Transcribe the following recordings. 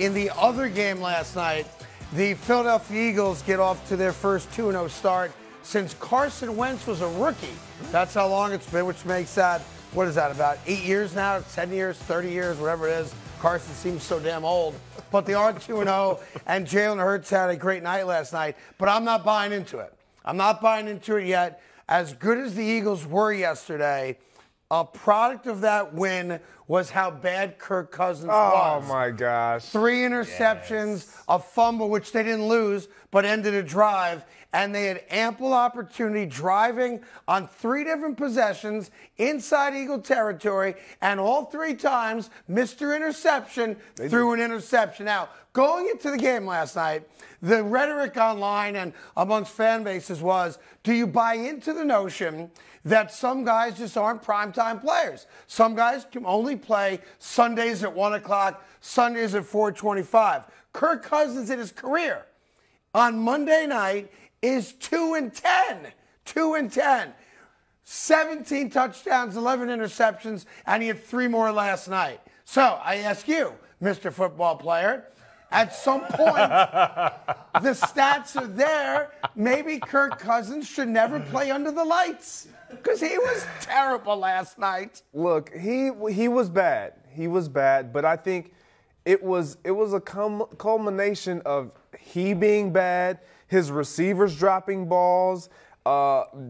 In the other game last night, the Philadelphia Eagles get off to their first 2-0 start since Carson Wentz was a rookie. That's how long it's been, which makes that, what is that, about 8 years now, 10 years, 30 years, whatever it is. Carson seems so damn old. But they are 2-0, and Jalen Hurts had a great night last night. But I'm not buying into it. I'm not buying into it yet. As good as the Eagles were yesterday, a product of that win was how bad Kirk Cousins was. Oh, my gosh. 3 interceptions, yes. A fumble, which they didn't lose, but ended a drive. And they had ample opportunity driving on 3 different possessions inside Eagle territory. And all 3 times, Mr. Interception threw an interception. Now, going into the game last night, the rhetoric online and amongst fan bases was, do you buy into the notion that some guys just aren't primetime players? Some guys can only play Sundays at 1 o'clock, Sundays at 4:25. Kirk Cousins in his career on Monday night is 2-10. 2-10. 17 touchdowns, 11 interceptions, and he had 3 more last night. So I ask you, Mr. Football Player, at some point, the stats are there. Maybe Kirk Cousins should never play under the lights because he was terrible last night. Look, he was bad. He was bad, but I think it was a culmination of he being bad, his receivers dropping balls.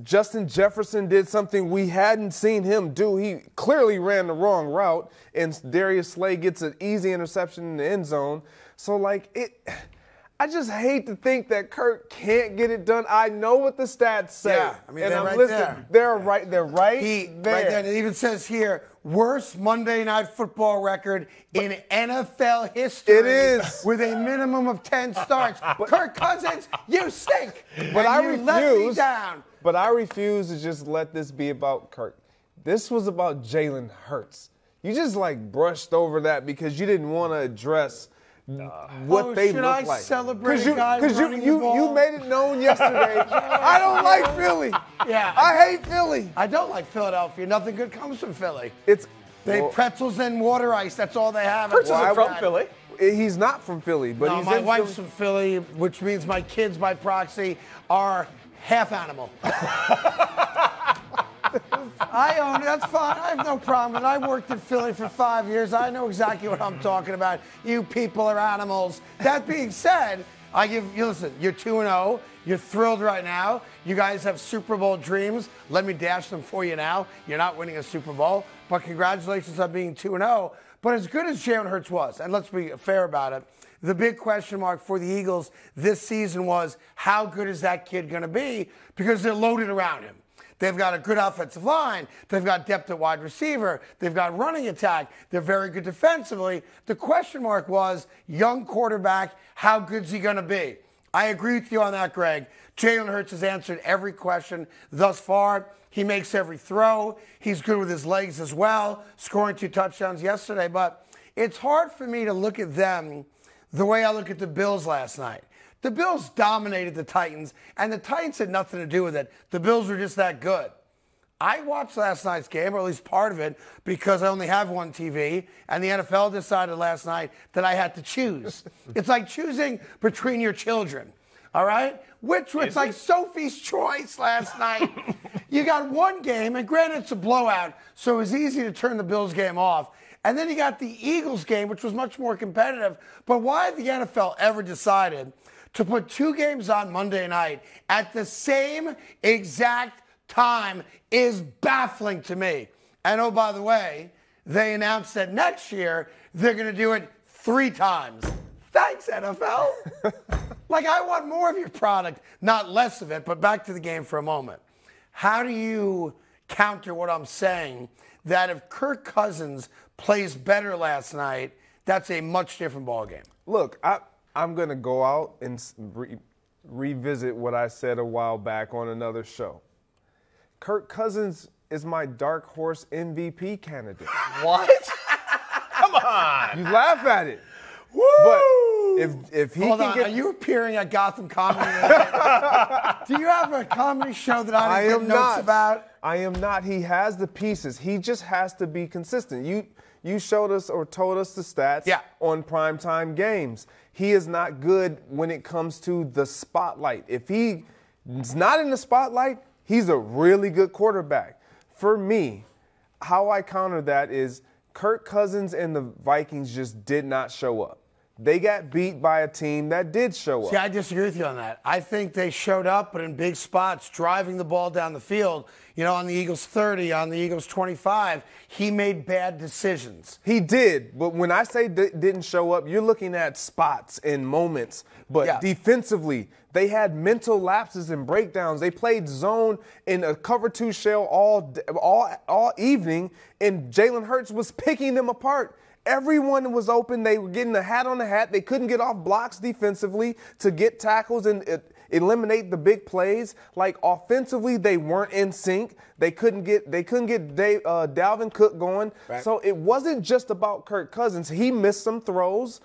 Justin Jefferson did something we hadn't seen him do. He clearly ran the wrong route, and Darius Slay gets an easy interception in the end zone. So, like, I just hate to think that Kirk can't get it done. I know what the stats say. Yeah, I mean, and I'm right listening. They're right there. Right there. And it even says here, worst Monday Night Football record in NFL history. It is. With a minimum of 10 starts. Kirk Cousins, you stink. But I refuse. You let me down. But I refuse to just let this be about Kirk. This was about Jalen Hurts. You just, like, brushed over that because you didn't want to address what they look like. Should I celebrate a guy running the ball? You made it known yesterday. I don't like Philly. Yeah, I hate Philly. I don't like Philadelphia. Nothing good comes from Philly. They pretzels and water ice. That's all they have. Pretzels are from Philly. He's not from Philly, but no, my wife's from Philly, which means my kids, by proxy, are half animal. I own it. That's fine. I have no problem. And I worked in Philly for 5 years. I know exactly what I'm talking about. You people are animals. That being said, I give you, listen, you're 2-0. You're thrilled right now. You guys have Super Bowl dreams. Let me dash them for you now. You're not winning a Super Bowl, but congratulations on being 2-0. But as good as Jalen Hurts was, and let's be fair about it, the big question mark for the Eagles this season was how good is that kid going to be because they're loaded around him. They've got a good offensive line. They've got depth at wide receiver. They've got running attack. They're very good defensively. The question mark was, young quarterback, how good's he going to be? I agree with you on that, Greg. Jalen Hurts has answered every question thus far. He makes every throw. He's good with his legs as well, scoring 2 touchdowns yesterday. But it's hard for me to look at them the way I look at the Bills last night. The Bills dominated the Titans, and the Titans had nothing to do with it. The Bills were just that good. I watched last night's game, or at least part of it, because I only have one TV, and the NFL decided last night that I had to choose. It's like choosing between your children, all right? Which was like Sophie's Choice last night. You got one game, and granted it's a blowout, so it was easy to turn the Bills game off. And then you got the Eagles game, which was much more competitive. But why had the NFL ever decided to put 2 games on Monday night at the same exact time is baffling to me. And oh, by the way, they announced that next year they're going to do it 3 times. Thanks, NFL. Like, I want more of your product, not less of it. But back to the game for a moment. How do you counter what I'm saying that if Kirk Cousins plays better last night, that's a much different ballgame? Look, I'm going to go out and revisit what I said a while back on another show. Kirk Cousins is my dark horse MVP candidate. What? Come on. You laugh at it. Woo! But if he Hold can on. Get... Are you appearing at Gotham Comedy? Do you have a comedy show that I didn't get notes about? I am not. He has the pieces. He just has to be consistent. You You showed us or told us the stats on primetime games. He is not good when it comes to the spotlight. If he's not in the spotlight, he's a really good quarterback. For me, how I counter that is Kirk Cousins and the Vikings just did not show up. They got beat by a team that did show up. See, I disagree with you on that. I think they showed up, but in big spots, driving the ball down the field. You know, on the Eagles 30, on the Eagles 25, he made bad decisions. He did, but when I say didn't show up, you're looking at spots and moments. But defensively, they had mental lapses and breakdowns. They played zone in a cover 2 shell all evening, and Jalen Hurts was picking them apart. Everyone was open. They were getting a hat on a hat. They couldn't get off blocks defensively to get tackles and eliminate the big plays. Like offensively, they weren't in sync. They couldn't get Dalvin Cook going. Right. So it wasn't just about Kirk Cousins. He missed some throws.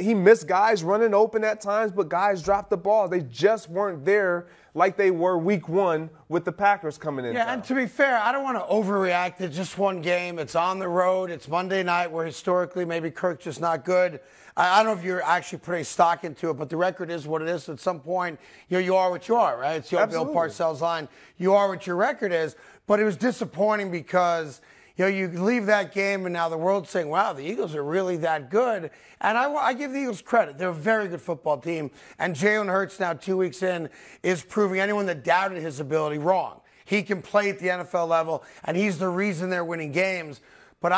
He missed guys running open at times, but guys dropped the ball. They just weren't there like they were week 1 with the Packers coming in. Yeah, and to be fair, I don't want to overreact. It's just one game. It's on the road. It's Monday night where historically maybe Kirk's just not good. I don't know if you're actually putting stock into it, but the record is what it is. At some point, you are what you are, right? It's your Bill Parcells line. You are what your record is. But it was disappointing because – you know, you leave that game, and now the world's saying, wow, the Eagles are really that good. And I give the Eagles credit. They're a very good football team. And Jalen Hurts, now 2 weeks in, is proving anyone that doubted his ability wrong. He can play at the NFL level, and he's the reason they're winning games. But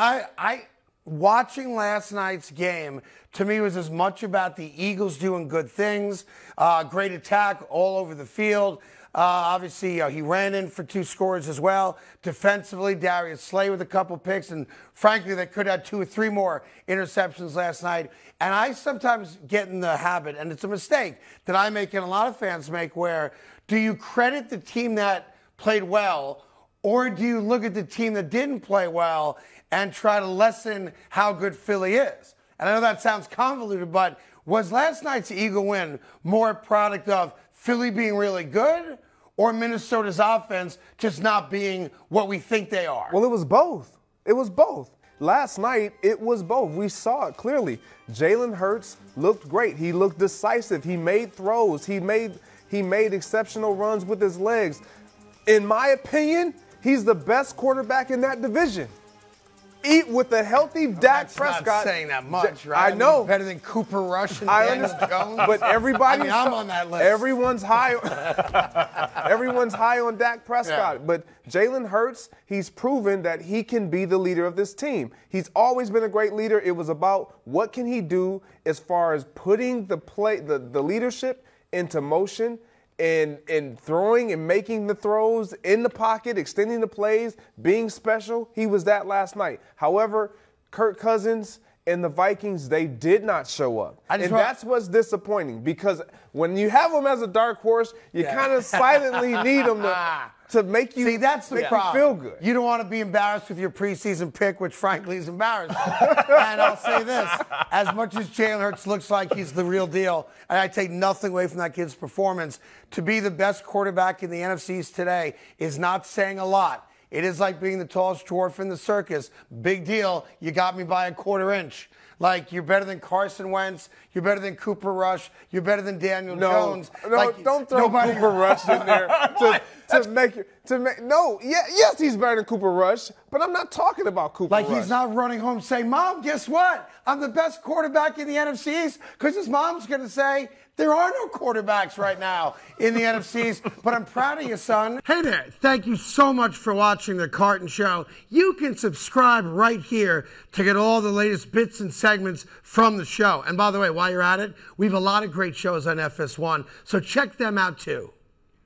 watching last night's game, to me, was as much about the Eagles doing good things, great attack all over the field. Obviously, he ran in for 2 scores as well. Defensively, Darius Slay with a couple picks, and frankly, they could have 2 or 3 more interceptions last night. And I sometimes get in the habit, and it's a mistake that I make and a lot of fans make, where do you credit the team that played well, or do you look at the team that didn't play well and try to lessen how good Philly is? And I know that sounds convoluted, but was last night's Eagle win more a product of Philly being really good or Minnesota's offense just not being what we think they are? Well, it was both. It was both. Last night, it was both. We saw it clearly. Jalen Hurts looked great. He looked decisive. He made throws. He made exceptional runs with his legs. In my opinion, he's the best quarterback in that division. Eat with a healthy Dak Prescott. Not saying that much, right? I know. He's better than Cooper Rush and Daniel Jones. But everybody, I'm on that list. Everyone's high. Everyone's high on Dak Prescott. Yeah. But Jalen Hurts, he's proven that he can be the leader of this team. He's always been a great leader. It was about what can he do as far as putting the leadership into motion. And throwing and making the throws in the pocket, extending the plays, being special. He was that last night. However, Kirk Cousins and the Vikings, they did not show up. And that's what's disappointing, because when you have them as a dark horse, you kind of silently need them to make you, see, that's the problem. Feel good. You don't want to be embarrassed with your preseason pick, which frankly is embarrassing. And I'll say this, as much as Jalen Hurts looks like he's the real deal, and I take nothing away from that kid's performance, to be the best quarterback in the NFC East today is not saying a lot. It is like being the tallest dwarf in the circus. Big deal. You got me by a quarter-inch. Like, you're better than Carson Wentz. You're better than Cooper Rush. You're better than Daniel Jones. No, like, don't throw Cooper Rush in there yes, he's better than Cooper Rush, but I'm not talking about Cooper Rush. Like, he's not running home saying, Mom, guess what? I'm the best quarterback in the NFC East, because his mom's going to say, there are no quarterbacks right now in the NFC East, but I'm proud of you, son. Hey there, thank you so much for watching The Carton Show. You can subscribe right here to get all the latest bits and segments from the show. And by the way, while you're at it, we have a lot of great shows on FS1, so check them out too.